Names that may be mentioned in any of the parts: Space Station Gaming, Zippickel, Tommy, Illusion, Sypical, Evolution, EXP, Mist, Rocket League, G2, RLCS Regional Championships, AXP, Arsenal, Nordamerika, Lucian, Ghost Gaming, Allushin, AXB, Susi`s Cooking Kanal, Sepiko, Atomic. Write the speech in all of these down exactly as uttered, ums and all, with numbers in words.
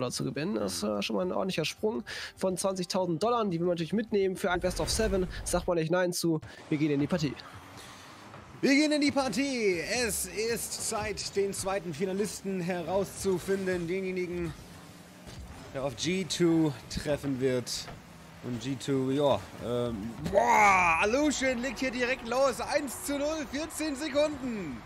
Dollar zu gewinnen. Das war schon mal ein ordentlicher Sprung von zwanzigtausend Dollar. Die will man natürlich mitnehmen für ein Best of Seven. Sagt man euch nein zu. Wir gehen in die Partie. Wir gehen in die Partie. Es ist Zeit, den zweiten Finalisten herauszufinden. Denjenigen, der auf G zwei treffen wird. Und G zwei, ja. Ähm, boah, Allushin legt hier direkt los. eins zu null, vierzehn Sekunden.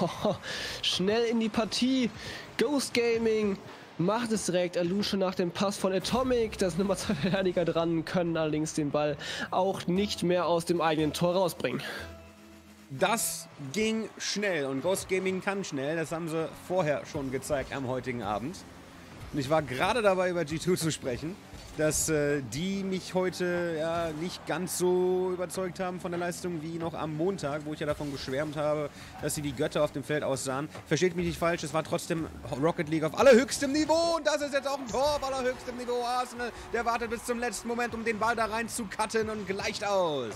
Oh, schnell in die Partie. Ghost Gaming macht es direkt. Allushin nach dem Pass von Atomic. Das Nummer zwei Verteidiger dran, können allerdings den Ball auch nicht mehr aus dem eigenen Tor rausbringen. Das ging schnell und Ghost Gaming kann schnell. Das haben sie vorher schon gezeigt am heutigen Abend. Und ich war gerade dabei, über G zwei zu sprechen, dass äh, die mich heute ja nicht ganz so überzeugt haben von der Leistung wie noch am Montag, wo ich ja davon geschwärmt habe, dass sie die Götter auf dem Feld aussahen. Versteht mich nicht falsch, es war trotzdem Rocket League auf allerhöchstem Niveau und das ist jetzt auch ein Tor auf allerhöchstem Niveau. Arsenal, der wartet bis zum letzten Moment, um den Ball da rein zu cutten und gleicht aus.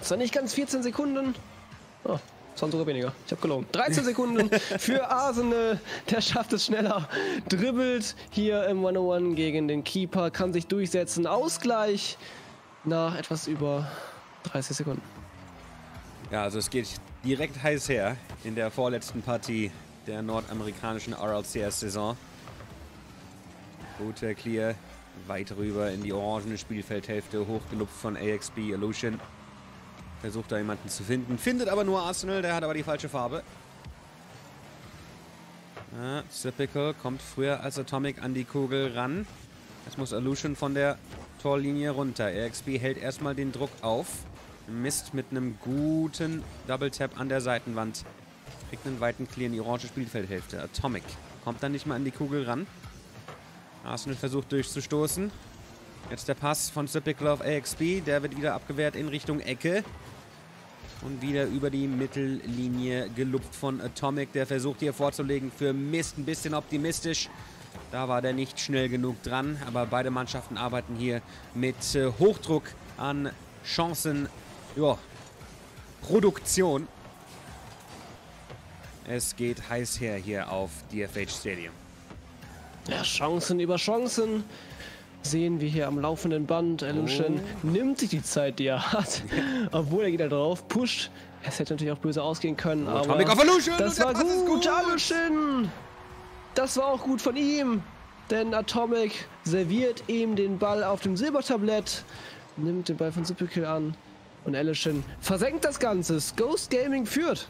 Das war nicht ganz vierzehn Sekunden. Oh, zwanzig Uhr weniger. Ich habe gelogen. dreizehn Sekunden für Arsenal. Der schafft es schneller. Dribbelt hier im eins null eins gegen den Keeper. Kann sich durchsetzen. Ausgleich nach etwas über dreißig Sekunden. Ja, also es geht direkt heiß her in der vorletzten Partie der nordamerikanischen R L C S-Saison. Guter Clear. Weit rüber in die orangene Spielfeldhälfte. Hochgelupft von A X B, Illusion. Versucht da jemanden zu finden. Findet aber nur Arsenal, der hat aber die falsche Farbe. Ja, Sypical kommt früher als Atomic an die Kugel ran. Jetzt muss Allushin von der Torlinie runter. E X P hält erstmal den Druck auf. Mist mit einem guten Double Tap an der Seitenwand. Kriegt einen weiten Clear in die orange Spielfeldhälfte. Atomic kommt dann nicht mehr an die Kugel ran. Arsenal versucht durchzustoßen. Jetzt der Pass von Sepiko auf A X B. Der wird wieder abgewehrt in Richtung Ecke. Und wieder über die Mittellinie gelupft von Atomic. Der versucht hier vorzulegen für Mist. Ein bisschen optimistisch. Da war der nicht schnell genug dran. Aber beide Mannschaften arbeiten hier mit äh, Hochdruck an Chancen. Ja, Produktion. Es geht heiß her hier auf D F B Stadion. Ja, Chancen über Chancen. Sehen wir hier am laufenden Band. Allushin oh. nimmt sich die Zeit, die er hat. Obwohl er geht da drauf, pusht. Es hätte natürlich auch böse ausgehen können, oh, aber auf Allushin, das war gut. gut. Allushin. Das war auch gut von ihm. Denn Atomic serviert ihm den Ball auf dem Silbertablett. Nimmt den Ball von Sypical an. Und Allushin versenkt das Ganze. Ghost Gaming führt.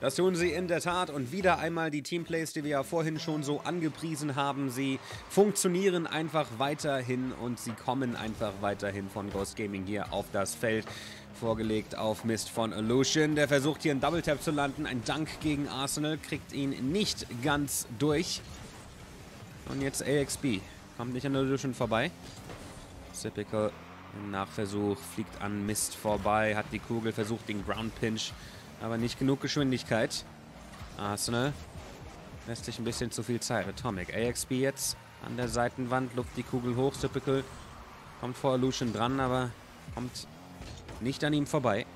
Das tun sie in der Tat und wieder einmal die Teamplays, die wir ja vorhin schon so angepriesen haben. Sie funktionieren einfach weiterhin und sie kommen einfach weiterhin von Ghost Gaming hier auf das Feld. Vorgelegt auf Mist von Allushin, der versucht hier einen Double Tap zu landen. Ein Dunk gegen Arsenal, kriegt ihn nicht ganz durch. Und jetzt A X B, kommt nicht an Allushin vorbei. Typical im Nachversuch, fliegt an Mist vorbei, hat die Kugel, versucht den Ground Pinch. Aber nicht genug Geschwindigkeit. Arsenal lässt sich ein bisschen zu viel Zeit. Atomic. A X B jetzt an der Seitenwand. Luft die Kugel hoch. Sypical kommt vor Allushin dran, aber kommt nicht an ihm vorbei.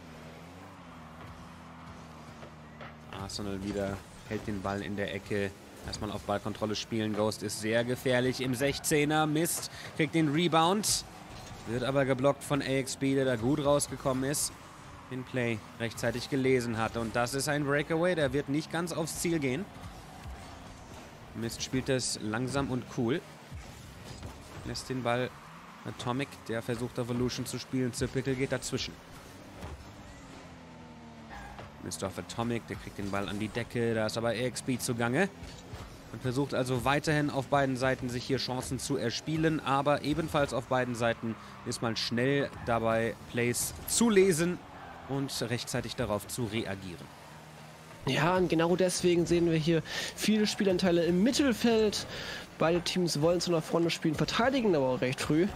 Arsenal wieder hält den Ball in der Ecke. Erstmal auf Ballkontrolle spielen. Ghost ist sehr gefährlich im sechzehner. Mist. Kriegt den Rebound. Wird aber geblockt von A X B, der da gut rausgekommen ist. Den Play rechtzeitig gelesen hatte. Und das ist ein Breakaway. Der wird nicht ganz aufs Ziel gehen. Mist spielt das langsam und cool. Lässt den Ball Atomic. Der versucht Evolution zu spielen. Sypical geht dazwischen. Mist auf Atomic. Der kriegt den Ball an die Decke. Da ist aber A X B zugange. Man versucht also weiterhin auf beiden Seiten sich hier Chancen zu erspielen. Aber ebenfalls auf beiden Seiten ist man schnell dabei, Plays zu lesen und rechtzeitig darauf zu reagieren. Ja, und genau deswegen sehen wir hier viele Spielanteile im Mittelfeld. Beide Teams wollen zu einer Front spielen, verteidigen aber auch recht früh.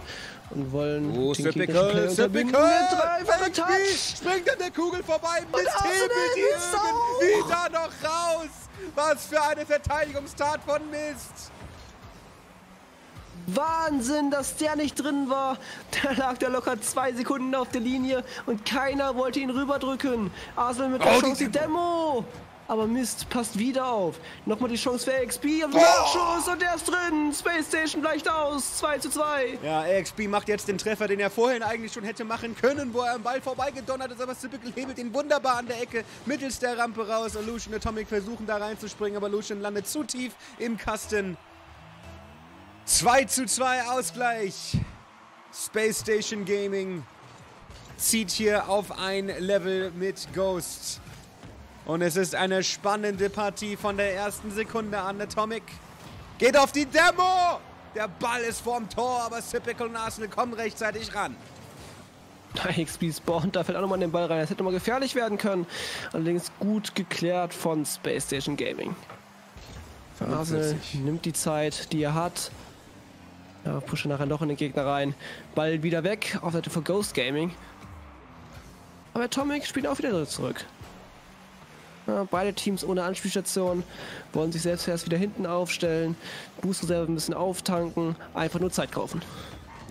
Und wollen oh, den Sypical, Sypical, springt an der Kugel vorbei, Mist hebelt die Jürgen wieder noch raus. Was für eine Verteidigungstat von Mist. Wahnsinn, dass der nicht drin war. Da lag der locker zwei Sekunden auf der Linie und keiner wollte ihn rüberdrücken. Arsenal mit der oh, Chance, die Demo. Demo. Aber Mist, passt wieder auf. Nochmal die Chance für A X P. Und Nachschuss und der ist drin. Space Station gleicht aus. zwei zu zwei. Ja, A X P macht jetzt den Treffer, den er vorhin eigentlich schon hätte machen können, wo er am Ball vorbeigedonnert ist. Aber Sypical hebelt ihn wunderbar an der Ecke mittels der Rampe raus. Allushin und Atomic versuchen da reinzuspringen, aber Allushin landet zu tief im Kasten. zwei zu zwei Ausgleich. Space Station Gaming zieht hier auf ein Level mit Ghost. Und es ist eine spannende Partie von der ersten Sekunde an. Atomic geht auf die Demo. Der Ball ist vorm Tor, aber Sypical und Arsenal kommen rechtzeitig ran. A X B spawnt, da fällt auch nochmal den Ball rein. Das hätte mal gefährlich werden können. Allerdings gut geklärt von Space Station Gaming. Arsenal nimmt die Zeit, die er hat. Ja, pusht nachher noch in den Gegner rein. Ball wieder weg auf Seite von Ghost Gaming. Aber Atomic spielt auch wieder zurück. Ja, beide Teams ohne Anspielstation wollen sich selbst erst wieder hinten aufstellen, Boostreserve ein bisschen auftanken, einfach nur Zeit kaufen.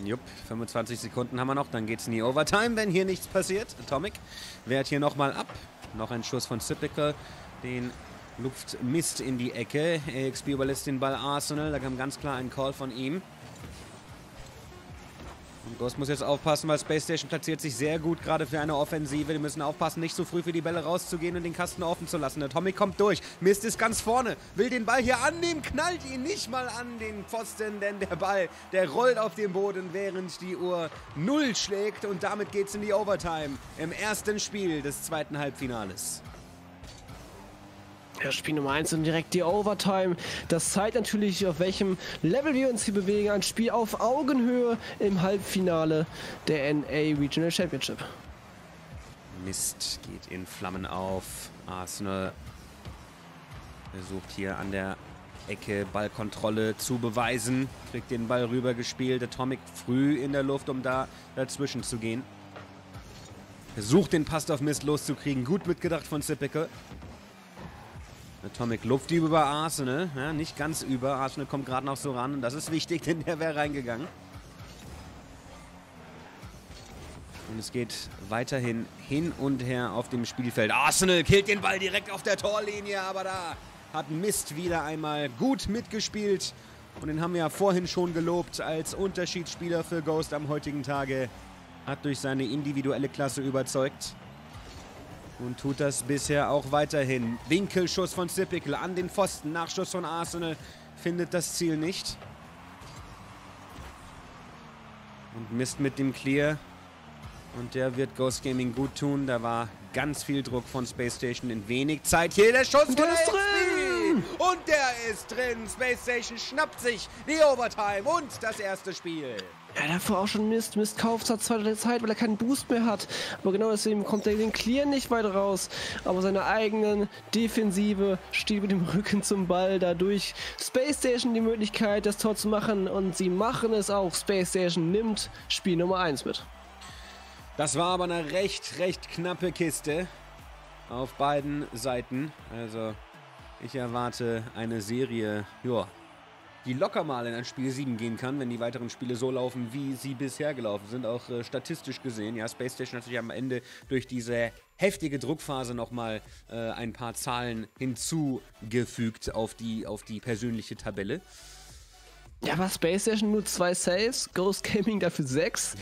Jupp, fünfundzwanzig Sekunden haben wir noch, dann geht's in die Overtime, wenn hier nichts passiert. Atomic wehrt hier nochmal ab. Noch ein Schuss von Sypical, den lupft Mist in die Ecke. A X B überlässt den Ball Arsenal, da kam ganz klar ein Call von ihm. Und Ghost muss jetzt aufpassen, weil Space Station platziert sich sehr gut, gerade für eine Offensive. Die müssen aufpassen, nicht so früh für die Bälle rauszugehen und den Kasten offen zu lassen. Der Tommy kommt durch. Mist ist ganz vorne, will den Ball hier annehmen, knallt ihn nicht mal an den Pfosten, denn der Ball, der rollt auf den Boden, während die Uhr null schlägt. Und damit geht's in die Overtime im ersten Spiel des zweiten Halbfinales. Ja, Spiel Nummer eins und direkt die Overtime. Das zeigt natürlich, auf welchem Level wir uns hier bewegen. Ein Spiel auf Augenhöhe im Halbfinale der N A Regional Championship. Mist geht in Flammen auf. Arsenal versucht hier an der Ecke Ballkontrolle zu beweisen. Kriegt den Ball rüber gespielt. Atomic früh in der Luft, um da dazwischen zu gehen. Versucht den Pass auf Mist loszukriegen. Gut mitgedacht von Sepiko. Atomic luft die über Arsenal, ja, nicht ganz über. Arsenal kommt gerade noch so ran und das ist wichtig, denn der wäre reingegangen. Und es geht weiterhin hin und her auf dem Spielfeld. Arsenal killt den Ball direkt auf der Torlinie, aber da hat Mist wieder einmal gut mitgespielt. Und den haben wir ja vorhin schon gelobt als Unterschiedsspieler für Ghost am heutigen Tage. Hat durch seine individuelle Klasse überzeugt. Und tut das bisher auch weiterhin. Winkelschuss von Sypical an den Pfosten. Nachschuss von Arsenal findet das Ziel nicht. Und Mist mit dem Clear. Und der wird Ghost Gaming gut tun. Da war ganz viel Druck von Space Station in wenig Zeit. Hier der Schuss von drin. Und der ist drin. Space Station schnappt sich die Overtime und das erste Spiel. Ja, davor auch schon Mist. Mist kauft zur zweiten Zeit, weil er keinen Boost mehr hat. Aber genau deswegen kommt er den Clear nicht weit raus. Aber seine eigenen Defensive steht mit dem Rücken zum Ball. Dadurch Space Station die Möglichkeit, das Tor zu machen. Und sie machen es auch. Space Station nimmt Spiel Nummer eins mit. Das war aber eine recht, recht knappe Kiste. Auf beiden Seiten. Also ich erwarte eine Serie, ja, die locker mal in ein Spiel sieben gehen kann, wenn die weiteren Spiele so laufen, wie sie bisher gelaufen sind, auch äh, statistisch gesehen. Ja, Space Station hat sich am Ende durch diese heftige Druckphase nochmal äh, ein paar Zahlen hinzugefügt auf die, auf die persönliche Tabelle. Ja, aber Space Station nur zwei Saves, Ghost Gaming dafür sechs.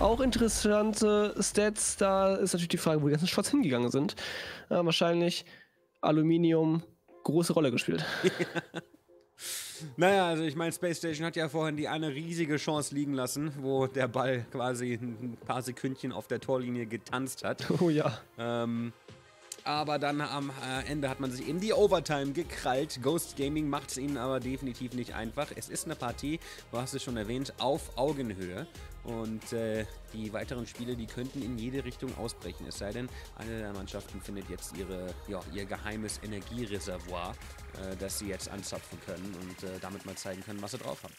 Auch interessante Stats, da ist natürlich die Frage, wo die ganzen Shots hingegangen sind. Äh, wahrscheinlich Aluminium, große Rolle gespielt. Naja, also ich meine, Space Station hat ja vorhin die eine riesige Chance liegen lassen, wo der Ball quasi ein paar Sekündchen auf der Torlinie getanzt hat. Oh ja. Ähm, aber dann am Ende hat man sich eben die Overtime gekrallt. Ghost Gaming macht es ihnen aber definitiv nicht einfach. Es ist eine Partie, du hast es schon erwähnt, auf Augenhöhe. Und äh, die weiteren Spiele, die könnten in jede Richtung ausbrechen. Es sei denn, eine der Mannschaften findet jetzt ihre, ja, ihr geheimes Energiereservoir, äh, das sie jetzt anzapfen können und äh, damit mal zeigen können, was sie drauf haben.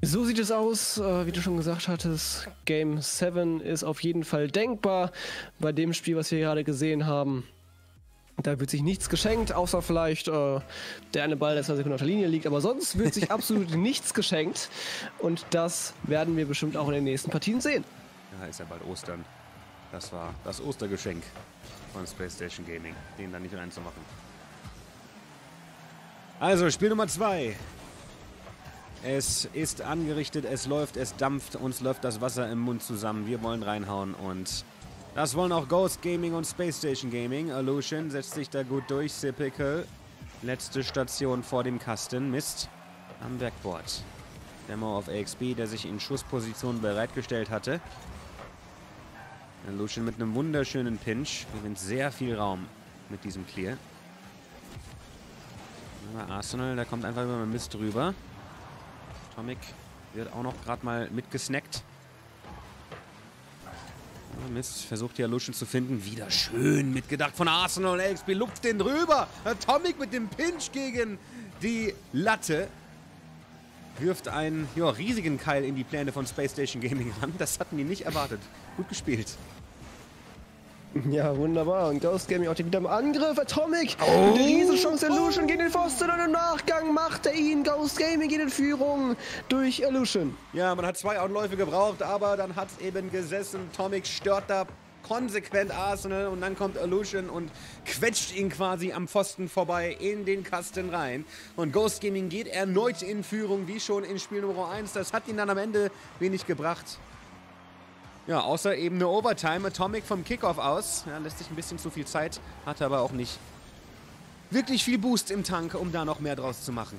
So sieht es aus, äh, wie du schon gesagt hattest. Game sieben ist auf jeden Fall denkbar. Bei dem Spiel, was wir gerade gesehen haben, da wird sich nichts geschenkt, außer vielleicht äh, der eine Ball, der zwei Sekunden auf der Linie liegt. Aber sonst wird sich absolut nichts geschenkt. Und das werden wir bestimmt auch in den nächsten Partien sehen. Ja, ist ja bald Ostern. Das war das Ostergeschenk von Space Station Gaming, den da nicht reinzumachen. Also, Spiel Nummer zwei. Es ist angerichtet, es läuft, es dampft, uns läuft das Wasser im Mund zusammen. Wir wollen reinhauen und das wollen auch Ghost Gaming und Space Station Gaming. Allushin setzt sich da gut durch, Sypical. Letzte Station vor dem Kasten, Mist am Backboard. Demo auf A X B, der sich in Schussposition bereitgestellt hatte. Lucian mit einem wunderschönen Pinch gewinnt sehr viel Raum mit diesem Clear. Arsenal, da kommt einfach über Mist drüber. Atomic wird auch noch gerade mal mitgesnackt. Mist versucht hier Lucian zu finden. Wieder schön mitgedacht von Arsenal. A X P lupft den drüber. Atomic mit dem Pinch gegen die Latte. Wirft einen ja, riesigen Keil in die Pläne von Space Station Gaming ran. Das hatten die nicht erwartet. Gut gespielt. Ja, wunderbar. Und Ghost Gaming auch wieder im Angriff. Atomic! Oh. Eine Riesenchance. Illusion oh. gegen den Pfosten. Und im Nachgang macht er ihn. Ghost Gaming geht in Führung durch Illusion. Ja, man hat zwei Outläufe gebraucht, aber dann hat es eben gesessen. Atomic stört da konsequent Arsenal und dann kommt Allushin und quetscht ihn quasi am Pfosten vorbei in den Kasten rein. Und Ghost Gaming geht erneut in Führung, wie schon in Spiel Nummer eins. Das hat ihn dann am Ende wenig gebracht. Ja, außer eben eine Overtime. Atomic vom Kickoff aus. Ja, lässt sich ein bisschen zu viel Zeit, hat aber auch nicht wirklich viel Boost im Tank, um da noch mehr draus zu machen.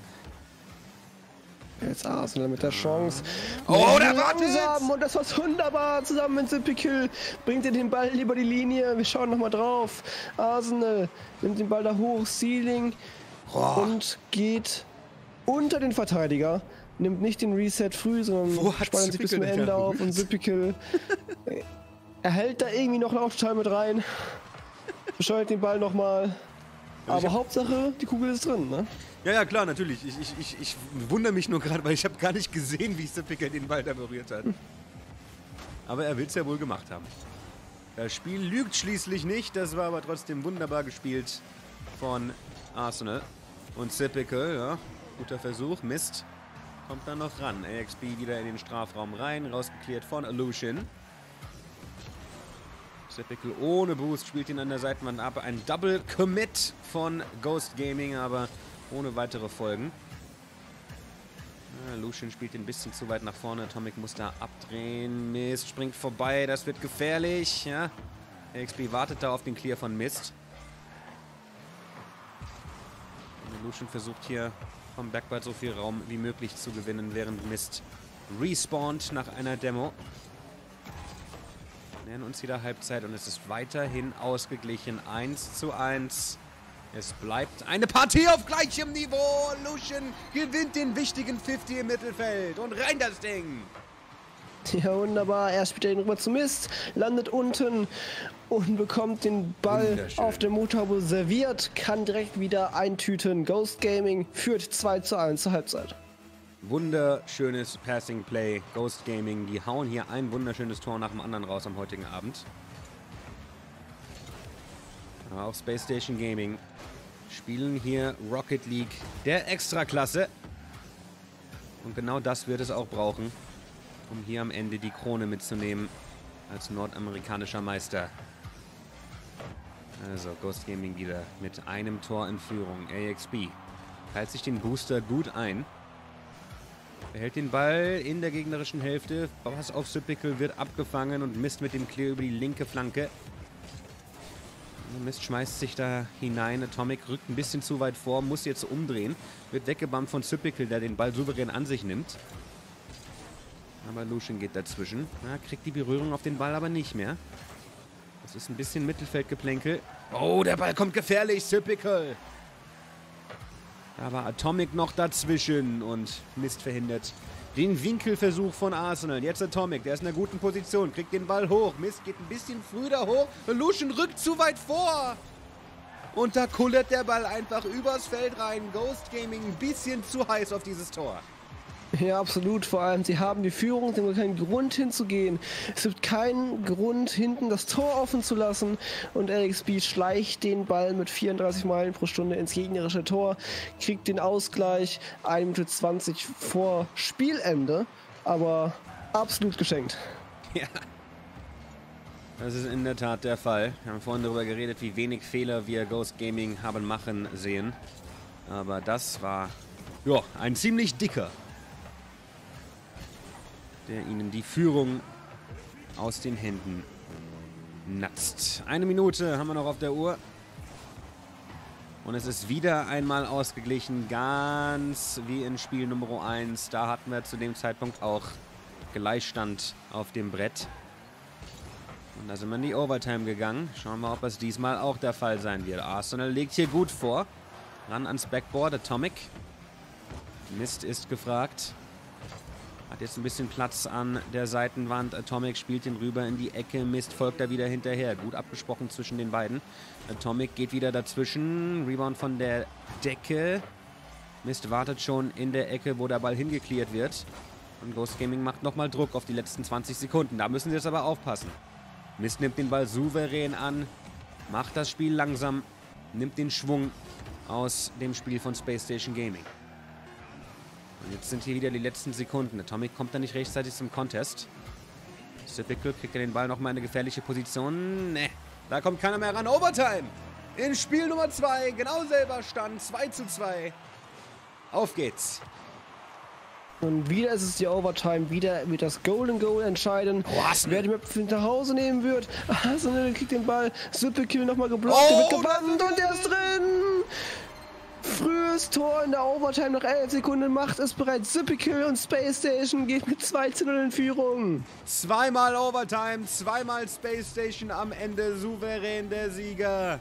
Jetzt Arsenal mit der Chance. Oh, der wartet! Und das war's wunderbar. Zusammen mit Sepiko bringt er den Ball über die Linie. Wir schauen nochmal drauf. Arsenal nimmt den Ball da hoch. Ceiling. Oh. Und geht unter den Verteidiger. Nimmt nicht den Reset früh, sondern spannt sich bis zum Ende auf. Und Sepiko erhält da irgendwie noch einen Aufteil mit rein. Bescheuert den Ball nochmal. Aber Hauptsache, die Kugel ist drin, ne? Ja, ja, klar, natürlich. Ich, ich, ich, ich wundere mich nur gerade, weil ich habe gar nicht gesehen, wie Sepiko den Ball da berührt hat. Aber er will es ja wohl gemacht haben. Das Spiel lügt schließlich nicht. Das war aber trotzdem wunderbar gespielt von Arsenal. Und Sepiko, ja, guter Versuch. Mist. Kommt dann noch ran. A X B wieder in den Strafraum rein. Rausgeklärt von Allushin. Sepiko ohne Boost spielt ihn an der Seitenwand ab. Ein Double Commit von Ghost Gaming, aber ohne weitere Folgen. Lucian spielt ein bisschen zu weit nach vorne. Atomic muss da abdrehen. Mist springt vorbei. Das wird gefährlich. Ja. A X P wartet da auf den Clear von Mist. Lucian versucht hier vom Backboard so viel Raum wie möglich zu gewinnen, während Mist respawnt nach einer Demo. Wir nähern uns wieder Halbzeit und es ist weiterhin ausgeglichen. eins zu eins. Es bleibt eine Partie auf gleichem Niveau. Lucian gewinnt den wichtigen fünfzig im Mittelfeld. Und rein das Ding. Ja, wunderbar. Er spielt den rüber zu Mist, landet unten und bekommt den Ball auf dem Motorhaube serviert. Kann direkt wieder eintüten. Ghost Gaming führt zwei zu eins zur Halbzeit. Wunderschönes Passing Play. Ghost Gaming, die hauen hier ein wunderschönes Tor nach dem anderen raus am heutigen Abend. Auch Space Station Gaming spielen hier Rocket League der Extraklasse. Und genau das wird es auch brauchen, um hier am Ende die Krone mitzunehmen als nordamerikanischer Meister. Also Ghost Gaming wieder mit einem Tor in Führung. A X B teilt sich den Booster gut ein. Behält den Ball in der gegnerischen Hälfte. Pass auf Sypical wird abgefangen und Mist mit dem Clear über die linke Flanke. Mist schmeißt sich da hinein. Atomic rückt ein bisschen zu weit vor, muss jetzt umdrehen. Wird weggebammt von Sypical, der den Ball souverän an sich nimmt. Aber Lucian geht dazwischen. Ja, kriegt die Berührung auf den Ball aber nicht mehr. Das ist ein bisschen Mittelfeldgeplänkel. Oh, der Ball kommt gefährlich. Sypical. Da war Atomic noch dazwischen und Mist verhindert den Winkelversuch von Arsenal. Jetzt Atomic, der ist in einer guten Position, kriegt den Ball hoch. Mist geht ein bisschen früh da hoch. Lucian rückt zu weit vor. Und da kullert der Ball einfach übers Feld rein. Ghost Gaming ein bisschen zu heiß auf dieses Tor. Ja, absolut. Vor allem, sie haben die Führung, sie haben keinen Grund hinzugehen. Es gibt keinen Grund, hinten das Tor offen zu lassen. Und A X B schleicht den Ball mit vierunddreißig Meilen pro Stunde ins gegnerische Tor, kriegt den Ausgleich eine Minute zwanzig vor Spielende, aber absolut geschenkt. Ja. Das ist in der Tat der Fall. Wir haben vorhin darüber geredet, wie wenig Fehler wir Ghost Gaming haben machen sehen. Aber das war ja ein ziemlich dicker, der ihnen die Führung aus den Händen natzt. Eine Minute haben wir noch auf der Uhr. Und es ist wieder einmal ausgeglichen, ganz wie in Spiel Nummer eins. Da hatten wir zu dem Zeitpunkt auch Gleichstand auf dem Brett. Und da sind wir in die Overtime gegangen. Schauen wir, ob es diesmal auch der Fall sein wird. Arsenal legt hier gut vor. Ran ans Backboard, Atomic. Mist ist gefragt. Hat jetzt ein bisschen Platz an der Seitenwand. Atomic spielt ihn rüber in die Ecke. Mist folgt da wieder hinterher. Gut abgesprochen zwischen den beiden. Atomic geht wieder dazwischen. Rebound von der Decke. Mist wartet schon in der Ecke, wo der Ball hingeklärt wird. Und Ghost Gaming macht nochmal Druck auf die letzten zwanzig Sekunden. Da müssen sie jetzt aber aufpassen. Mist nimmt den Ball souverän an. Macht das Spiel langsam. Nimmt den Schwung aus dem Spiel von Space Station Gaming. Und jetzt sind hier wieder die letzten Sekunden. Atomic kommt da nicht rechtzeitig zum Contest. Sypical kriegt er den Ball nochmal in eine gefährliche Position. Ne, da kommt keiner mehr ran. Overtime! In Spiel Nummer zwei. Genau selber Stand. zwei zu zwei. Auf geht's. Und wieder ist es die Overtime. Wieder wird das Golden Goal entscheiden. Was? Wer die Map nach Hause nehmen wird. Arsenal kriegt den Ball. Sypical nochmal geblockt. Oh, der wird gebannt und der ist drin! Frühes Tor in der Overtime, nach elf Sekunden macht es bereits Sypical und Space Station geht mit zwei zu null in Führung. Zweimal Overtime, zweimal Space Station, am Ende souverän der Sieger.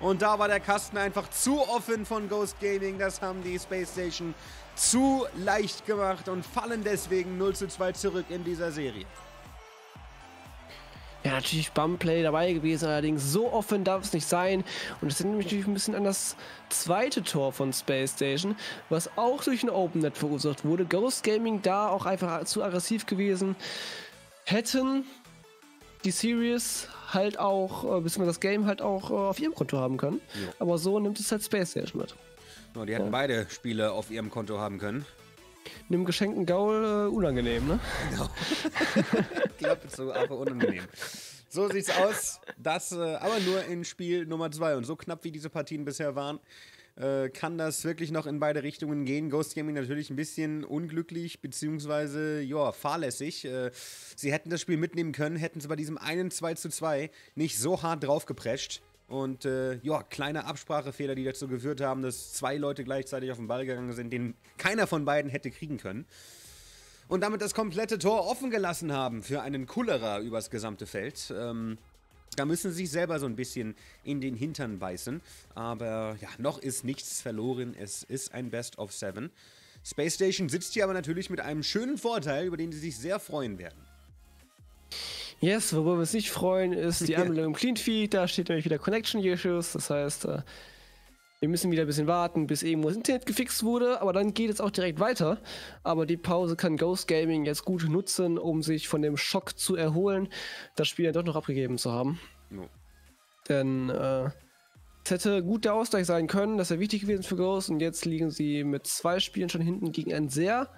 Und da war der Kasten einfach zu offen von Ghost Gaming, das haben die Space Station zu leicht gemacht und fallen deswegen null zu zwei zurück in dieser Serie. Ja, natürlich Bumplay dabei gewesen, allerdings so offen darf es nicht sein. Und es erinnert mich ein bisschen an das zweite Tor von Space Station, was auch durch ein Open Net verursacht wurde. Ghost Gaming da auch einfach zu aggressiv gewesen. Hätten die Series halt auch, äh, beziehungsweise das Game halt auch äh, auf ihrem Konto haben können. Ja. Aber so nimmt es halt Space Station mit. No, die hätten ja beide Spiele auf ihrem Konto haben können. Einem geschenkten Gaul äh, unangenehm, ne? Genau. Klappe zu, aber unangenehm. So sieht's aus. Das äh, aber nur in Spiel Nummer zwei. Und so knapp wie diese Partien bisher waren, äh, kann das wirklich noch in beide Richtungen gehen. Ghost Gaming natürlich ein bisschen unglücklich, beziehungsweise, ja, fahrlässig. Äh, sie hätten das Spiel mitnehmen können, hätten es bei diesem einen zwei zu zwei nicht so hart draufgeprescht. Und äh, ja, kleine Absprachefehler, die dazu geführt haben, dass zwei Leute gleichzeitig auf den Ball gegangen sind, den keiner von beiden hätte kriegen können. Und damit das komplette Tor offen gelassen haben für einen Kullerer übers gesamte Feld. Ähm, da müssen sie sich selber so ein bisschen in den Hintern beißen. Aber ja, noch ist nichts verloren. Es ist ein Best of Seven. Space Station sitzt hier aber natürlich mit einem schönen Vorteil, über den sie sich sehr freuen werden. Yes, worüber wir uns nicht freuen, ist die Anmeldung im Clean Feed. Da steht nämlich wieder Connection Issues. Das heißt, wir müssen wieder ein bisschen warten, bis irgendwo das Internet gefixt wurde. Aber dann geht es auch direkt weiter. Aber die Pause kann Ghost Gaming jetzt gut nutzen, um sich von dem Schock zu erholen, das Spiel dann doch noch abgegeben zu haben. No. Denn äh, es hätte gut der Ausgleich sein können. Das wäre wichtig gewesen für Ghost. Und jetzt liegen sie mit zwei Spielen schon hinten gegen ein sehr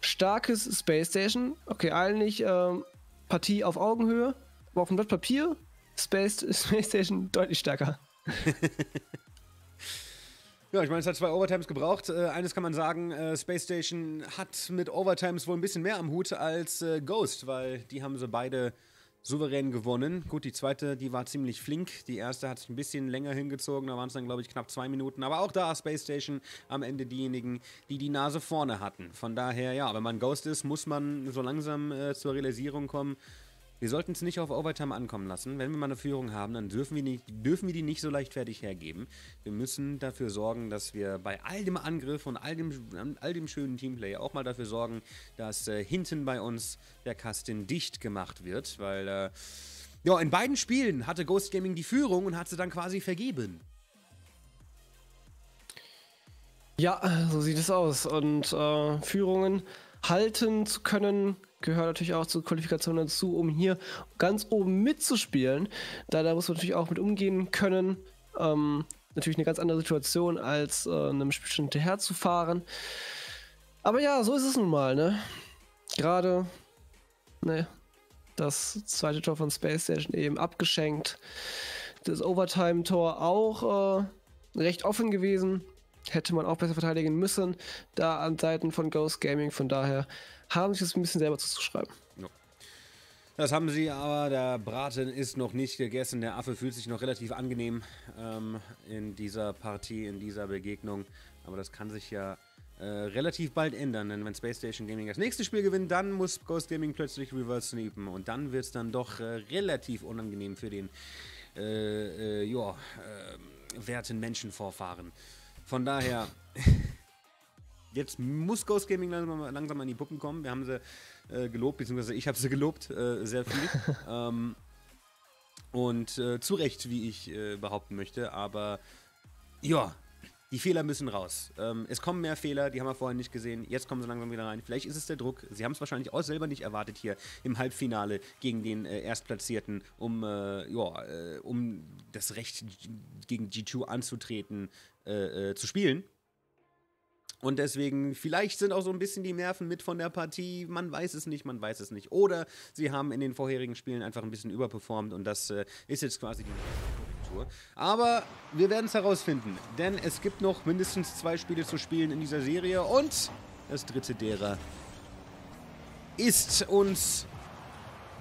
starkes Space Station. Okay, eigentlich Ähm, Partie auf Augenhöhe, aber auf dem Blatt Papier Space, Space Station deutlich stärker. Ja, ich meine, es hat zwei Overtimes gebraucht. Äh, eines kann man sagen, äh, Space Station hat mit Overtimes wohl ein bisschen mehr am Hut als äh, Ghost, weil die haben sie beide souverän gewonnen. Gut, die zweite, die war ziemlich flink. Die erste hat sich ein bisschen länger hingezogen. Da waren es dann, glaube ich, knapp zwei Minuten. Aber auch da Space Station am Ende diejenigen, die die Nase vorne hatten. Von daher, ja, wenn man Ghost ist, muss man so langsam äh, zur Realisierung kommen. Wir sollten es nicht auf Overtime ankommen lassen. Wenn wir mal eine Führung haben, dann dürfen wir, nicht, dürfen wir die nicht so leichtfertig hergeben. Wir müssen dafür sorgen, dass wir bei all dem Angriff und all dem, all dem schönen Teamplay auch mal dafür sorgen, dass äh, hinten bei uns der Kasten dicht gemacht wird. Weil, äh, ja, in beiden Spielen hatte Ghost Gaming die Führung und hat sie dann quasi vergeben. Ja, so sieht es aus. Und äh, Führungen halten zu können, gehört natürlich auch zur Qualifikation dazu, um hier ganz oben mitzuspielen. Da, da muss man natürlich auch mit umgehen können. Ähm, natürlich eine ganz andere Situation, als äh, einem Spielchen hinterher zu fahren. Aber ja, so ist es nun mal, ne? Gerade, ne, das zweite Tor von Space Station eben abgeschenkt. Das Overtime-Tor auch äh, recht offen gewesen. Hätte man auch besser verteidigen müssen, da an Seiten von Ghost Gaming. Von daher haben sie das ein bisschen selber zuzuschreiben. Ja. Das haben sie, aber der Braten ist noch nicht gegessen. Der Affe fühlt sich noch relativ angenehm ähm, in dieser Partie, in dieser Begegnung. Aber das kann sich ja äh, relativ bald ändern, denn wenn Space Station Gaming das nächste Spiel gewinnt, dann muss Ghost Gaming plötzlich reverse sneapen. Und dann wird es dann doch äh, relativ unangenehm für den äh, äh, joa, äh, werten Menschenvorfahren. Von daher, jetzt muss Ghost Gaming langsam, langsam an die Puppen kommen. Wir haben sie äh, gelobt, beziehungsweise ich habe sie gelobt, äh, sehr viel. ähm, und äh, zu Recht, wie ich äh, behaupten möchte. Aber ja, die Fehler müssen raus. Ähm, es kommen mehr Fehler, die haben wir vorher nicht gesehen. Jetzt kommen sie langsam wieder rein. Vielleicht ist es der Druck. Sie haben es wahrscheinlich auch selber nicht erwartet hier im Halbfinale gegen den äh, Erstplatzierten, um, äh, ja, äh, um das Recht gegen G zwei anzutreten, äh, äh, zu spielen. Und deswegen, vielleicht sind auch so ein bisschen die Nerven mit von der Partie. Man weiß es nicht, man weiß es nicht. Oder sie haben in den vorherigen Spielen einfach ein bisschen überperformt und das äh, ist jetzt quasi die... Aber wir werden es herausfinden, denn es gibt noch mindestens zwei Spiele zu spielen in dieser Serie und das dritte derer ist uns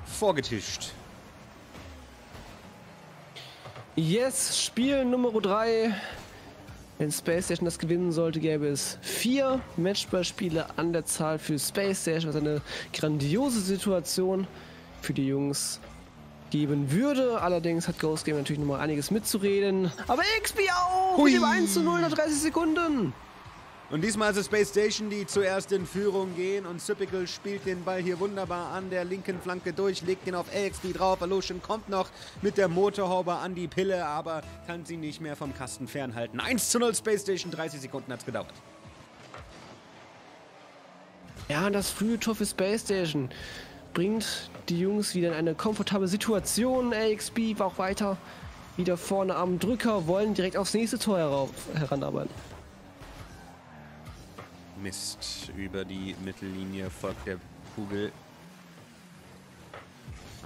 vorgetischt. Yes, Spiel Nummer drei. Wenn Space Station das gewinnen sollte, gäbe es vier Matchballspiele an der Zahl für Space Station, was eine grandiose Situation für die Jungs geben würde. Allerdings hat Ghost Game natürlich noch mal einiges mitzureden. Aber X P auch! Hui. Mit dem eins zu null nach dreißig Sekunden. Und diesmal ist es Space Station, die zuerst in Führung gehen. Und Sypical spielt den Ball hier wunderbar an der linken Flanke durch, legt den auf A X B drauf. Allushin kommt noch mit der Motorhaube an die Pille, aber kann sie nicht mehr vom Kasten fernhalten. eins zu null Space Station, dreißig Sekunden hat's gedauert. Ja, das frühe Tor für Space Station bringt die Jungs wieder in eine komfortable Situation. A X B war auch weiter wieder vorne am Drücker, wollen direkt aufs nächste Tor heranarbeiten. Mist, über die Mittellinie folgt der Kugel.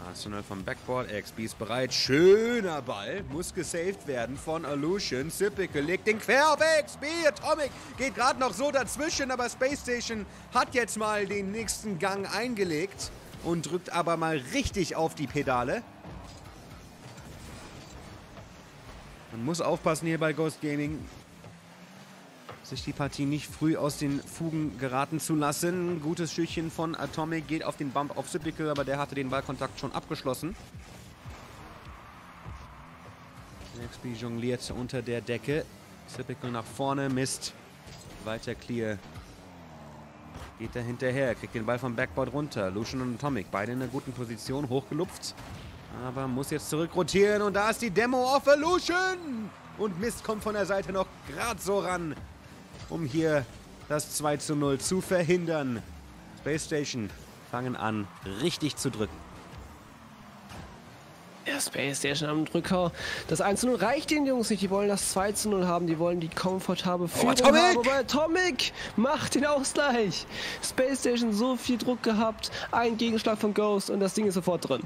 Arsenal vom Backboard, A X B ist bereit. Schöner Ball, muss gesaved werden von Allushin. Zippickel legt den quer auf A X B. Atomic geht gerade noch so dazwischen, aber Space Station hat jetzt mal den nächsten Gang eingelegt und drückt aber mal richtig auf die Pedale. Man muss aufpassen hier bei Ghost Gaming, sich die Partie nicht früh aus den Fugen geraten zu lassen. Gutes Schüchchen von Atomic geht auf den Bump auf Sepiko, aber der hatte den Ballkontakt schon abgeschlossen. X P jongliert unter der Decke. Sepiko nach vorne, Mist. Weiter clear. Geht da hinterher, kriegt den Ball vom Backboard runter. Lucian und Atomic, beide in einer guten Position, hochgelupft. Aber muss jetzt zurückrotieren und da ist die Demo auf Lucian. Und Mist kommt von der Seite noch gerade so ran, um hier das zwei zu null zu verhindern. Space Station fangen an, richtig zu drücken. Ja, Space Station am Drücker. Das eins zu null reicht den Jungs nicht. Die wollen das zwei zu null haben. Die wollen die komfortable Führung oh, haben. Aber Atomic macht den Ausgleich. Space Station so viel Druck gehabt. Ein Gegenschlag von Ghost und das Ding ist sofort drin.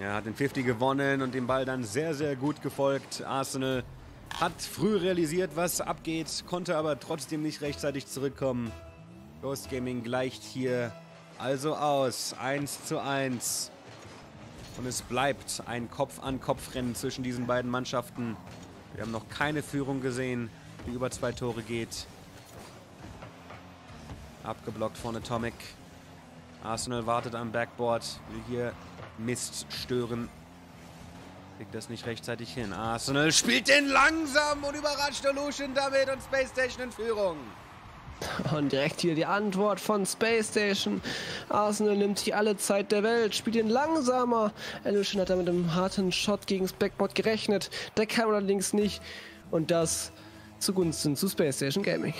Ja, hat den fünfzig gewonnen und den Ball dann sehr, sehr gut gefolgt. Arsenal hat früh realisiert, was abgeht, konnte aber trotzdem nicht rechtzeitig zurückkommen. Ghost Gaming gleicht hier also aus. eins zu eins. Und es bleibt ein Kopf-an-Kopf-Rennen zwischen diesen beiden Mannschaften. Wir haben noch keine Führung gesehen, die über zwei Tore geht. Abgeblockt von Atomic. Arsenal wartet am Backboard, will hier Mist stören. Kriegt das nicht rechtzeitig hin. Arsenal spielt den langsam und überrascht Illusion damit und Space Station in Führung. Und direkt hier die Antwort von Space Station. Arsenal nimmt sich alle Zeit der Welt, spielt ihn langsamer. Illusion hat da mit einem harten Shot gegen das Backboard gerechnet. Der kam allerdings nicht. Und das zugunsten zu Space Station Gaming.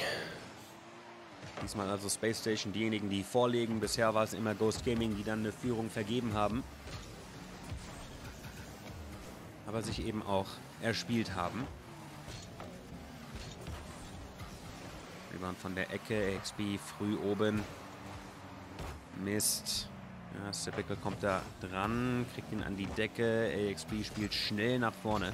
Diesmal also Space Station diejenigen, die vorlegen. Bisher war es immer Ghost Gaming, die dann eine Führung vergeben haben, aber sich eben auch erspielt haben. Rebound von der Ecke, A X P früh oben. Mist. Ja, Sypical kommt da dran, kriegt ihn an die Decke. A X B spielt schnell nach vorne.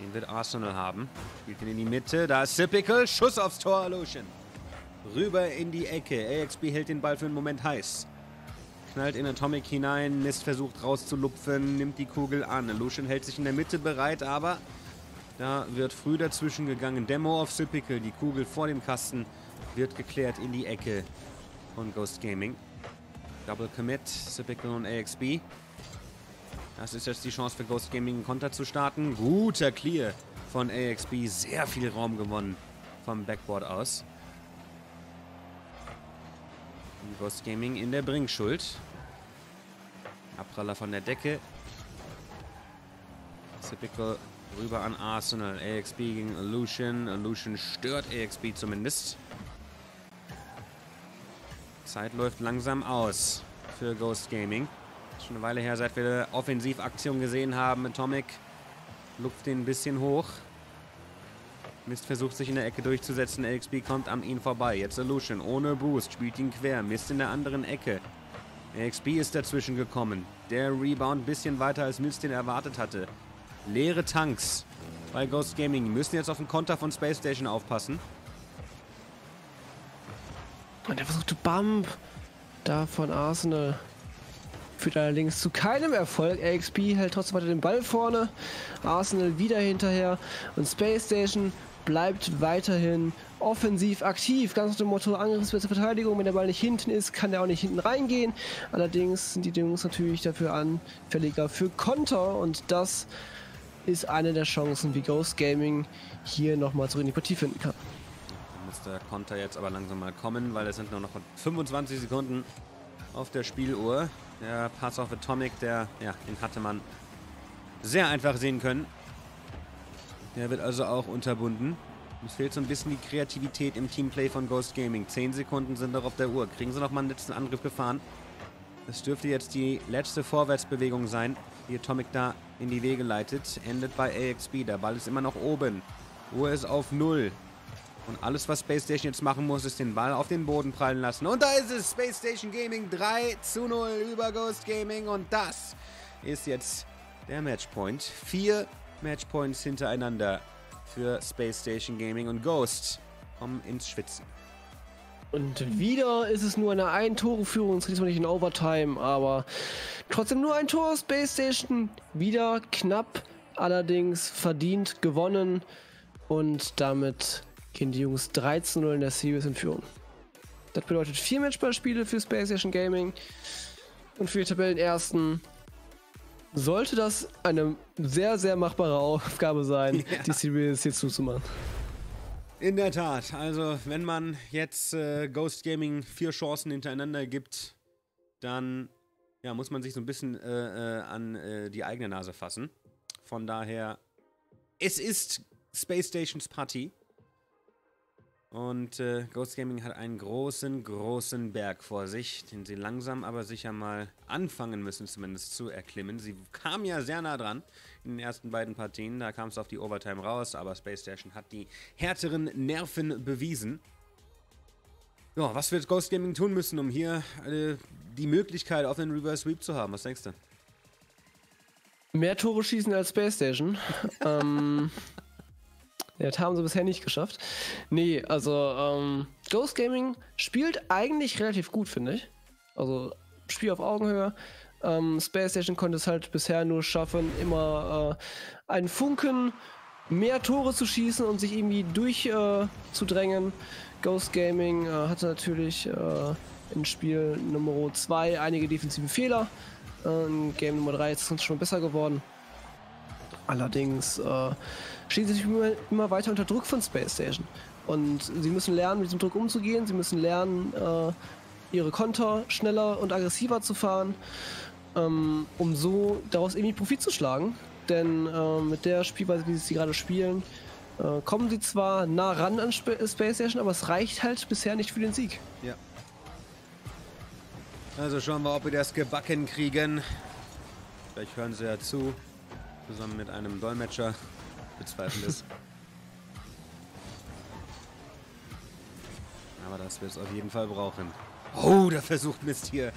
Den wird Arsenal haben. Spielt ihn in die Mitte. Da ist Sypical. Schuss aufs Tor, Allushin. Rüber in die Ecke. A X B hält den Ball für einen Moment heiß. Knallt in Atomic hinein. Mist versucht rauszulupfen. Nimmt die Kugel an. Allushin hält sich in der Mitte bereit, aber da wird früh dazwischen gegangen. Demo auf Sypical. Die Kugel vor dem Kasten wird geklärt in die Ecke von Ghost Gaming. Double Commit, Sepiko und A X B. Das ist jetzt die Chance für Ghost Gaming, einen Konter zu starten. Guter Clear von A X B. Sehr viel Raum gewonnen vom Backboard aus. Und Ghost Gaming in der Bringschuld. Abpraller von der Decke. Sepiko rüber an Arsenal. A X B gegen Illusion. Illusion stört A X B zumindest. Zeit läuft langsam aus für Ghost Gaming. Ist schon eine Weile her, seit wir eine Offensivaktion gesehen haben. Atomic lupft den ein bisschen hoch. Mist versucht sich in der Ecke durchzusetzen. A X B kommt an ihn vorbei. Jetzt Allushin ohne Boost. Spielt ihn quer. Mist in der anderen Ecke. A X B ist dazwischen gekommen. Der Rebound ein bisschen weiter, als Mist den erwartet hatte. Leere Tanks bei Ghost Gaming. Die müssen jetzt auf den Konter von Space Station aufpassen. Und der versuchte Bump da von Arsenal. Führt allerdings zu keinem Erfolg. A X B hält trotzdem weiter den Ball vorne. Arsenal wieder hinterher. Und Space Station bleibt weiterhin offensiv aktiv. Ganz nach dem Motto Angriffswert zur Verteidigung. Wenn der Ball nicht hinten ist, kann der auch nicht hinten reingehen. Allerdings sind die Jungs natürlich dafür anfälliger für Konter. Und das ist eine der Chancen, wie Ghost Gaming hier nochmal zurück in die Partie finden kann. Muss der Konter jetzt aber langsam mal kommen, weil es sind nur noch fünfundzwanzig Sekunden auf der Spieluhr. Der Pass auf Atomic, der, ja, den hatte man sehr einfach sehen können. Der wird also auch unterbunden. Es fehlt so ein bisschen die Kreativität im Teamplay von Ghost Gaming. zehn Sekunden sind noch auf der Uhr. Kriegen sie noch mal einen letzten Angriff gefahren? Das dürfte jetzt die letzte Vorwärtsbewegung sein, die Atomic da in die Wege leitet. Endet bei A X B. Der Ball ist immer noch oben. Uhr ist auf null. Und alles, was Space Station jetzt machen muss, ist den Ball auf den Boden prallen lassen. Und da ist es, Space Station Gaming drei zu null über Ghost Gaming. Und das ist jetzt der Matchpoint. Vier Matchpoints hintereinander für Space Station Gaming. Und Ghost kommt ins Schwitzen. Und wieder ist es nur eine Ein-Tore-Führung. Es geht zwar nicht in Overtime, aber trotzdem nur ein Tor. Space Station wieder knapp, allerdings verdient gewonnen. Und damit gehen die Jungs drei zu null in der Series in Führung. Das bedeutet vier Matchballspiele für Space Station Gaming und für die Tabellenersten sollte das eine sehr, sehr machbare Aufgabe sein, ja, die Series hier zuzumachen. In der Tat. Also, wenn man jetzt äh, Ghost Gaming vier Chancen hintereinander gibt, dann ja, muss man sich so ein bisschen äh, äh, an äh, die eigene Nase fassen. Von daher, es ist Space Stations Partie. Und äh, Ghost Gaming hat einen großen, großen Berg vor sich, den sie langsam aber sicher mal anfangen müssen, zumindest zu erklimmen. Sie kam ja sehr nah dran in den ersten beiden Partien. Da kam es auf die Overtime raus, aber Space Station hat die härteren Nerven bewiesen. Ja, was wird Ghost Gaming tun müssen, um hier äh, die Möglichkeit auf einen Reverse Sweep zu haben? Was denkst du? Mehr Tore schießen als Space Station. ähm... Das haben sie bisher nicht geschafft. Nee, also ähm, Ghost Gaming spielt eigentlich relativ gut, finde ich. Also Spiel auf Augenhöhe. Ähm, Space Station konnte es halt bisher nur schaffen, immer äh, einen Funken mehr Tore zu schießen und sich irgendwie durchzudrängen. Äh, Ghost Gaming äh, hatte natürlich äh, in Spiel Nummer zwei einige defensive Fehler. Äh, in Game Nummer drei ist es schon besser geworden. Allerdings äh, stehen sie sich immer, immer weiter unter Druck von Space Station. Und sie müssen lernen, mit diesem Druck umzugehen. Sie müssen lernen, äh, ihre Konter schneller und aggressiver zu fahren, ähm, um so daraus irgendwie Profit zu schlagen. Denn äh, mit der Spielweise, wie sie gerade spielen, äh, kommen sie zwar nah ran an Sp Space Station, aber es reicht halt bisher nicht für den Sieg. Ja. Also schauen wir, ob wir das gebacken kriegen. Vielleicht hören sie ja zu. Zusammen mit einem Dolmetscher. Bezweifelt ist. Aber das wird es auf jeden Fall brauchen. Oh, da versucht Mist hier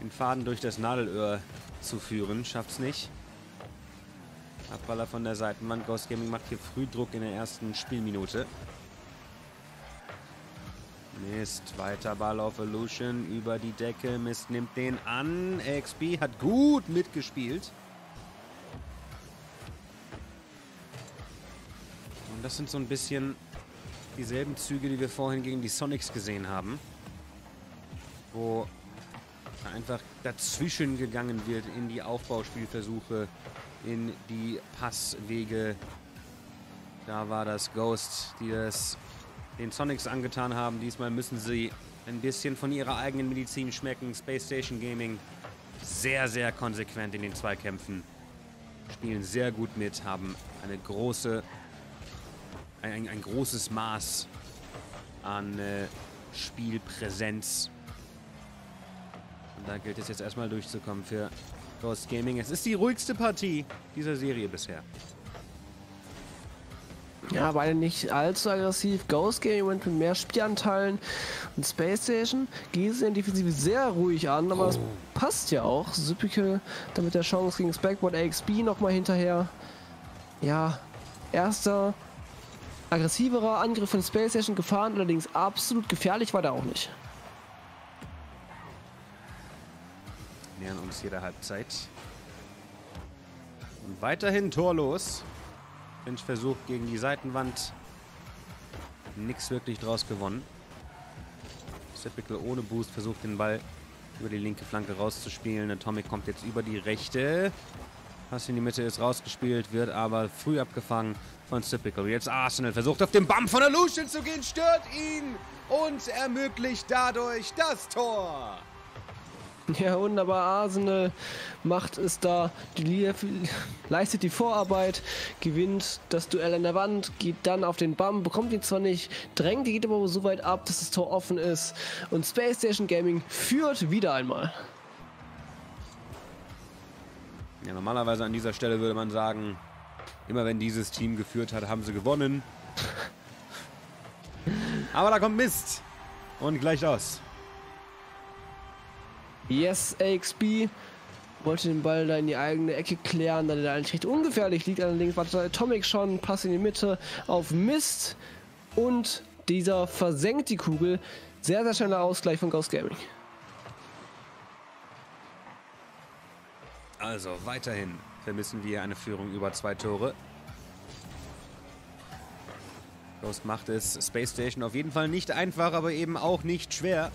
den Faden durch das Nadelöhr zu führen. Schafft's nicht. Abballer von der Seitenwand. Ghost Gaming macht hier früh Druck in der ersten Spielminute. Mist, weiter Ball auf Illusion über die Decke. Mist nimmt den an. A X B hat gut mitgespielt. Und das sind so ein bisschen dieselben Züge, die wir vorhin gegen die Sonics gesehen haben. Wo einfach dazwischen gegangen wird in die Aufbauspielversuche, in die Passwege. Da war das Ghost, die das den Sonics angetan haben. Diesmal müssen sie ein bisschen von ihrer eigenen Medizin schmecken. Space Station Gaming sehr, sehr konsequent in den Zweikämpfen. Spielen sehr gut mit, haben eine große, ein, ein großes Maß an äh, Spielpräsenz. Und da gilt es jetzt erstmal durchzukommen für Ghost Gaming. Es ist die ruhigste Partie dieser Serie bisher. Ja, beide nicht allzu aggressiv. Ghost Gaming went mit mehr Spielanteilen und Space Station ging es in der Defensive sehr ruhig an, aber oh, das passt ja auch. Sypical dann mit der Chance gegen das Backboard, A X B nochmal hinterher. Ja, erster aggressiverer Angriff von Space Station gefahren, allerdings absolut gefährlich war der auch nicht. Wir nähern uns hier der Halbzeit. Und weiterhin torlos. Versuch gegen die Seitenwand. Nichts wirklich draus gewonnen. Sepiko ohne Boost versucht den Ball über die linke Flanke rauszuspielen. Atomic kommt jetzt über die rechte. Pass in die Mitte ist rausgespielt, wird aber früh abgefangen von Sepiko. Jetzt Arsenal versucht auf den Bump von Allushin zu gehen, stört ihn und ermöglicht dadurch das Tor. Ja, wunderbar. Arsenal macht es da, die leistet die Vorarbeit, gewinnt das Duell an der Wand, geht dann auf den Bum, bekommt ihn zwar nicht, drängt, die geht aber so weit ab, dass das Tor offen ist. Und Space Station Gaming führt wieder einmal. Ja, normalerweise an dieser Stelle würde man sagen, immer wenn dieses Team geführt hat, haben sie gewonnen. Aber da kommt Mist und gleicht aus. Yes, A X B wollte den Ball da in die eigene Ecke klären, da der eigentlich recht ungefährlich liegt. Allerdings war Atomic schon, Pass in die Mitte auf Mist und dieser versenkt die Kugel. Sehr, sehr schneller Ausgleich von Ghost Gaming. Also weiterhin vermissen wir eine Führung über zwei Tore. Ghost macht es Space Station auf jeden Fall nicht einfach, aber eben auch nicht schwer.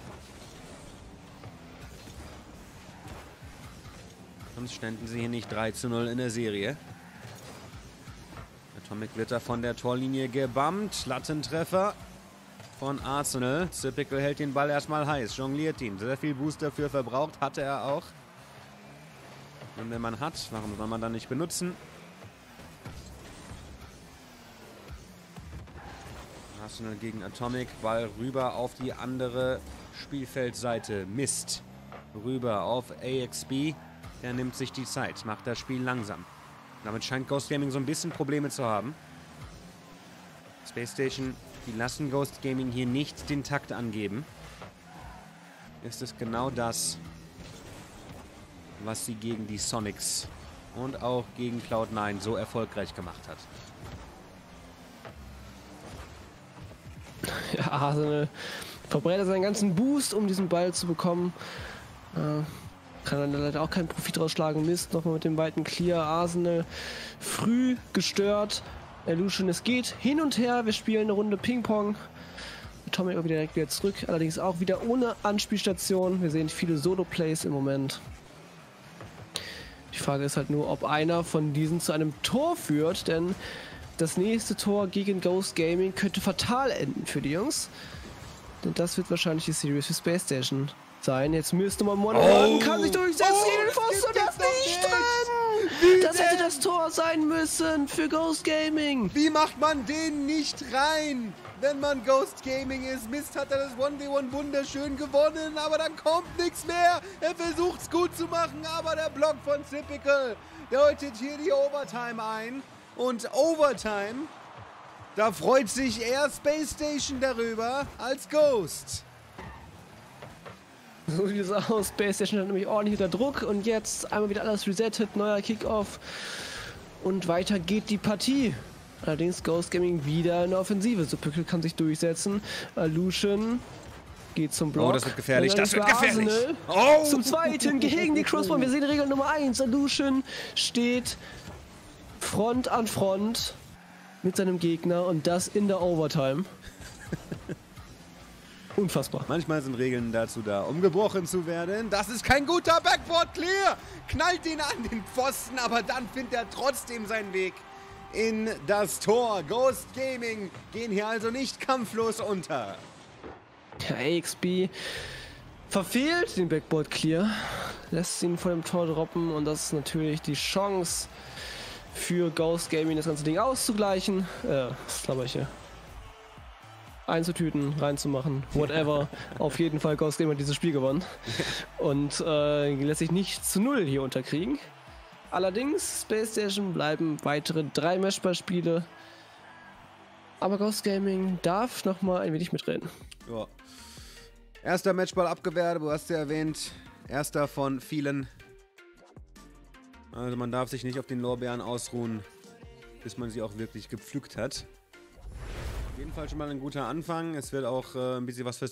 Sonst ständen sie hier nicht drei zu null in der Serie. Atomic wird da von der Torlinie gebammt. Lattentreffer von Arsenal. Sypical hält den Ball erstmal heiß, jongliert ihn. Sehr viel Boost dafür verbraucht, hatte er auch. Und wenn man hat, warum soll man dann nicht benutzen? Arsenal gegen Atomic. Ball rüber auf die andere Spielfeldseite. Mist. Rüber auf A X B. Er nimmt sich die Zeit, macht das Spiel langsam. Damit scheint Ghost Gaming so ein bisschen Probleme zu haben. Space Station, die lassen Ghost Gaming hier nicht den Takt angeben. Ist es genau das, was sie gegen die Sonics und auch gegen Cloud neun so erfolgreich gemacht hat. Ja, Arsenal verbrennt seinen ganzen Boost, um diesen Ball zu bekommen. Äh. Kann dann leider auch keinen Profit rausschlagen. Mist, nochmal mit dem weiten Clear. Arsenal früh gestört. Illusion, es geht hin und her. Wir spielen eine Runde Ping-Pong. Tommy wieder direkt wieder zurück. Allerdings auch wieder ohne Anspielstation. Wir sehen viele Solo-Plays im Moment. Die Frage ist halt nur, ob einer von diesen zu einem Tor führt. Denn das nächste Tor gegen Ghost Gaming könnte fatal enden für die Jungs. Denn das wird wahrscheinlich die Series für Space Station sein. Jetzt müsste man One oh. kann sich durchsetzen oh, gegen den Pfosten und das nicht drin! Wie das denn? Hätte das Tor sein müssen für Ghost Gaming! Wie macht man den nicht rein, wenn man Ghost Gaming ist? Mist, hat er das eins gegen eins wunderschön gewonnen, aber dann kommt nichts mehr! Er versucht's gut zu machen, aber der Block von Sypical deutet hier die Overtime ein. Und Overtime, da freut sich eher Space Station darüber als Ghost. So sieht es aus. Space Station hat nämlich ordentlich unter Druck und jetzt einmal wieder alles resettet, neuer Kickoff und weiter geht die Partie. Allerdings Ghost Gaming wieder in der Offensive. Sypical kann sich durchsetzen. Allushin geht zum Block. Oh, das wird gefährlich. Das wird gefährlich. Oh. Zum Zweiten gegen die Crossbone. Wir sehen Regel Nummer eins. Allushin steht Front an Front mit seinem Gegner und das in der Overtime. Unfassbar. Manchmal sind Regeln dazu da, um gebrochen zu werden. Das ist kein guter Backboard Clear. Knallt ihn an den Pfosten, aber dann findet er trotzdem seinen Weg in das Tor. Ghost Gaming gehen hier also nicht kampflos unter. Der A X B verfehlt den Backboard Clear, lässt ihn vor dem Tor droppen und das ist natürlich die Chance für Ghost Gaming, das ganze Ding auszugleichen. Äh, das glaube ich hier. Einzutüten, reinzumachen, whatever. Auf jeden Fall Ghost Gaming hat dieses Spiel gewonnen und äh, lässt sich nicht zu null hier unterkriegen. Allerdings, Space Station bleiben weitere drei Matchballspiele. Aber Ghost Gaming darf nochmal ein wenig mitreden. Ja. Erster Matchball abgewehrt, du hast ja erwähnt. Erster von vielen. Also man darf sich nicht auf den Lorbeeren ausruhen, bis man sie auch wirklich gepflückt hat. Auf jeden Fall schon mal ein guter Anfang. Es wird auch äh, ein bisschen was für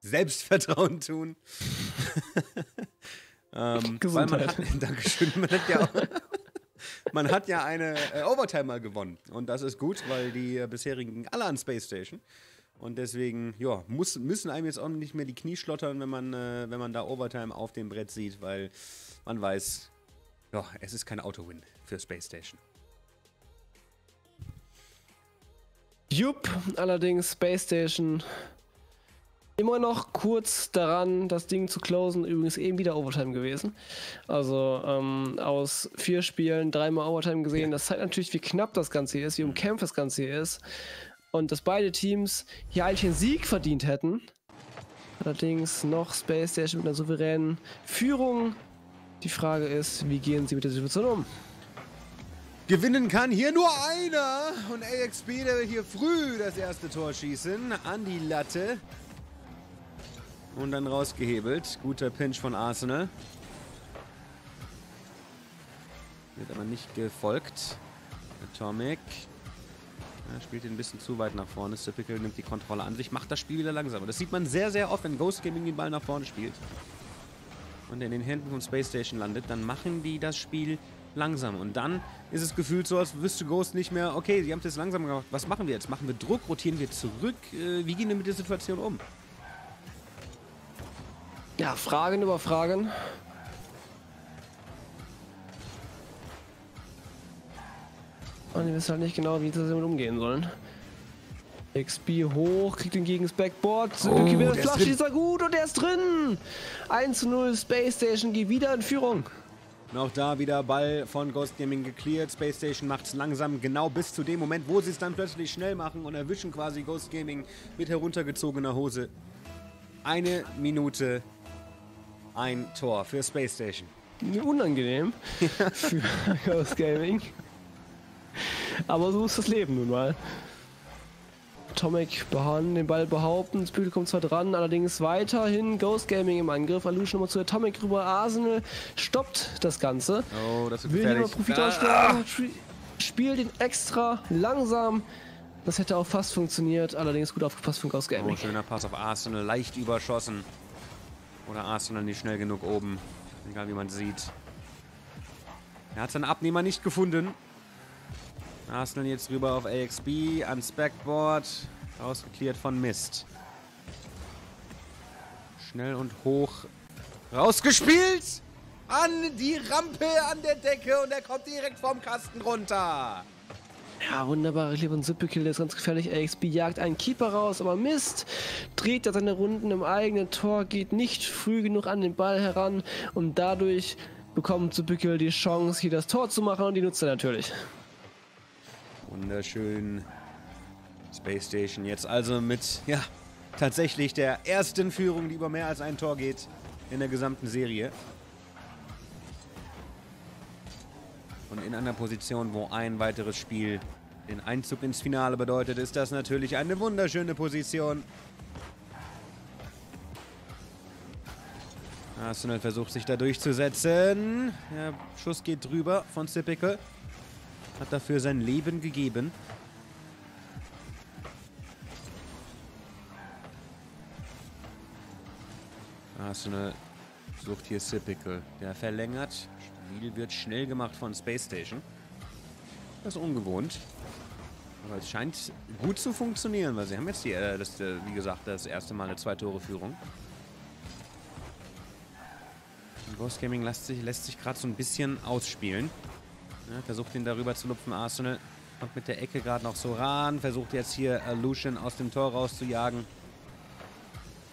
Selbstvertrauen tun. ähm, weil man hat, Dankeschön, man hat ja, auch, man hat ja eine äh, Overtime mal gewonnen. Und das ist gut, weil die äh, bisherigen alle an Space Station. Und deswegen ja, muss, müssen einem jetzt auch nicht mehr die Knie schlottern, wenn man, äh, wenn man da Overtime auf dem Brett sieht, weil man weiß, ja, es ist kein Auto-Win für Space Station. Jupp, allerdings Space Station immer noch kurz daran, das Ding zu closen. Übrigens eben wieder Overtime gewesen. Also ähm, aus vier Spielen dreimal Overtime gesehen. Das zeigt natürlich, wie knapp das Ganze hier ist, wie umkämpft das Ganze hier ist. Und dass beide Teams hier eigentlich einen Sieg verdient hätten. Allerdings noch Space Station mit einer souveränen Führung. Die Frage ist, wie gehen sie mit der Situation um? Gewinnen kann hier nur einer und A X P, der will hier früh das erste Tor schießen, an die Latte und dann rausgehebelt. Guter Pinch von Arsenal. Wird aber nicht gefolgt. Atomic. Er spielt ihn ein bisschen zu weit nach vorne. Sypical nimmt die Kontrolle an sich, macht das Spiel wieder langsamer. Das sieht man sehr, sehr oft, wenn Ghost Gaming den Ball nach vorne spielt und in den Händen von Space Station landet, dann machen die das Spiel langsam. Und dann ist es gefühlt so, als wüsste Ghost nicht mehr, okay, die haben es jetzt langsam gemacht. Was machen wir jetzt? Machen wir Druck? Rotieren wir zurück? Äh, wie gehen wir mit der Situation um? Ja, Fragen über Fragen. Und die wissen halt nicht genau, wie sie damit umgehen sollen. X P hoch, kriegt den gegen das Backboard. Oh, der Flash ist gut und der ist drin. eins zu null, Space Station geht wieder in Führung. Und auch da wieder Ball von Ghost Gaming gecleared. Space Station macht es langsam, genau bis zu dem Moment, wo sie es dann plötzlich schnell machen und erwischen quasi Ghost Gaming mit heruntergezogener Hose. Eine Minute, ein Tor für Space Station. Unangenehm für Ghost Gaming. Aber so ist das Leben nun mal. Atomic behauen, den Ball behaupten, das Spiel kommt zwar dran, allerdings weiterhin Ghost Gaming im Angriff. Allushin nochmal zu Atomic rüber, Arsenal stoppt das Ganze. Oh, das wird gefährlich. Will nochmal Profit ausschlagen, spielt ihn extra langsam. Das hätte auch fast funktioniert, allerdings gut aufgepasst von Ghost Gaming. Oh, schöner Pass auf Arsenal, leicht überschossen. Oder Arsenal nicht schnell genug oben, egal wie man sieht. Er hat seinen Abnehmer nicht gefunden. Arsenal jetzt rüber auf A X B, ans Backboard, rausgeklärt von Mist. Schnell und hoch, rausgespielt, an die Rampe, an der Decke und er kommt direkt vom Kasten runter. Ja, wunderbare Liebe und Sypical, der ist ganz gefährlich, A X B jagt einen Keeper raus, aber Mist dreht da seine Runden im eigenen Tor, geht nicht früh genug an den Ball heran und dadurch bekommt Sypical die Chance, hier das Tor zu machen und die nutzt er natürlich. Wunderschön. Space Station jetzt also mit, ja, tatsächlich der ersten Führung, die über mehr als ein Tor geht in der gesamten Serie. Und in einer Position, wo ein weiteres Spiel den Einzug ins Finale bedeutet, ist das natürlich eine wunderschöne Position. Arsenal versucht sich da durchzusetzen. Der Schuss geht drüber von Sypical. Hat dafür sein Leben gegeben. Arsenal sucht hier Sypical. Der verlängert. Spiel wird schnell gemacht von Space Station. Das ist ungewohnt. Aber es scheint gut zu funktionieren, weil sie haben jetzt, die, äh, das, äh, wie gesagt, das erste Mal eine Zwei-Tore-Führung. Ghost Gaming lässt sich, lässt sich gerade so ein bisschen ausspielen. Ja, versucht ihn darüber zu lupfen, Arsenal. Kommt mit der Ecke gerade noch so ran. Versucht jetzt hier Allushin aus dem Tor rauszujagen.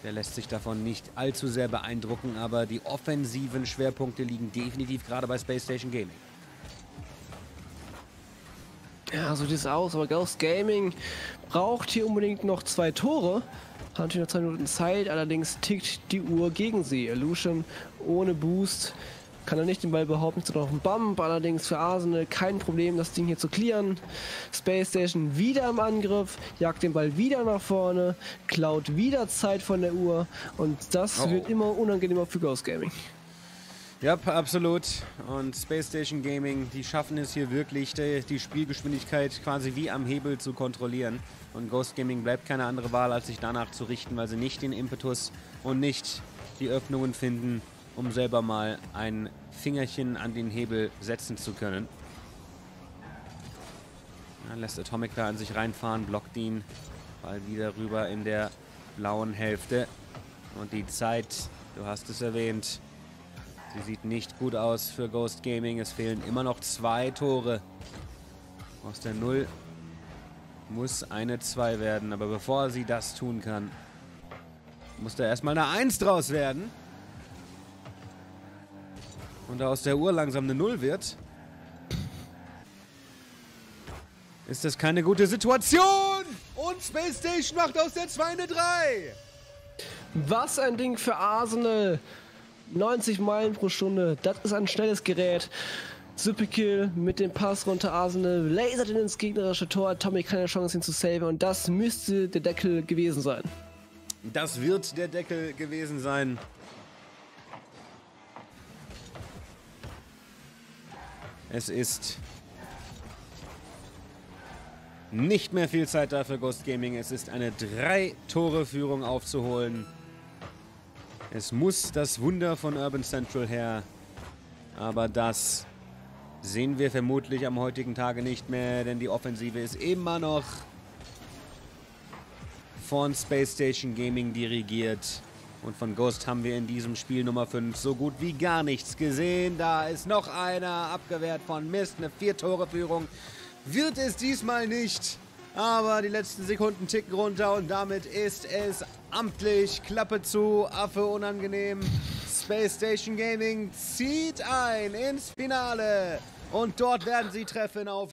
Der lässt sich davon nicht allzu sehr beeindrucken, aber die offensiven Schwerpunkte liegen definitiv gerade bei Space Station Gaming. Ja, so sieht es aus, aber Ghost Gaming braucht hier unbedingt noch zwei Tore. Hat natürlich noch zwei Minuten Zeit, allerdings tickt die Uhr gegen sie. Illusion ohne Boost kann er nicht den Ball behaupten, sondern auch einen Bump. Allerdings für Arsenal kein Problem, das Ding hier zu clearen. Space Station wieder im Angriff, jagt den Ball wieder nach vorne, klaut wieder Zeit von der Uhr und das oh. wird immer unangenehmer für Ghost Gaming. Ja, absolut. Und Space Station Gaming, die schaffen es hier wirklich, die Spielgeschwindigkeit quasi wie am Hebel zu kontrollieren. Und Ghost Gaming bleibt keine andere Wahl, als sich danach zu richten, weil sie nicht den Impetus und nicht die Öffnungen finden, um selber mal ein Fingerchen an den Hebel setzen zu können. Ja, lässt Atomic da an sich reinfahren, blockt ihn, Ball wieder rüber in der blauen Hälfte. Und die Zeit, du hast es erwähnt, sie sieht nicht gut aus für Ghost Gaming. Es fehlen immer noch zwei Tore. Aus der Null muss eine zwei werden. Aber bevor sie das tun kann, muss da erstmal eine eins draus werden. Und da aus der Uhr langsam eine Null wird, ist das keine gute Situation. Und Space Station macht aus der zwei eine drei. Was ein Ding für Arsenal. neunzig Meilen pro Stunde, das ist ein schnelles Gerät. Sypical mit dem Pass runter Arsenal, lasert ihn ins gegnerische Tor. Atomic keine Chance, ihn zu saven und das müsste der Deckel gewesen sein. Das wird der Deckel gewesen sein. Es ist nicht mehr viel Zeit da für Ghost Gaming. Es ist eine Drei-Tore-Führung aufzuholen. Es muss das Wunder von Urban Central her, aber das sehen wir vermutlich am heutigen Tage nicht mehr, denn die Offensive ist immer noch von Space Station Gaming dirigiert. Und von Ghost haben wir in diesem Spiel Nummer fünf so gut wie gar nichts gesehen. Da ist noch einer, abgewehrt von Mist, eine Vier-Tore-Führung wird es diesmal nicht. Aber die letzten Sekunden ticken runter und damit ist es amtlich. Klappe zu, Affe unangenehm. Space Station Gaming zieht ein ins Finale. Und dort werden sie treffen auf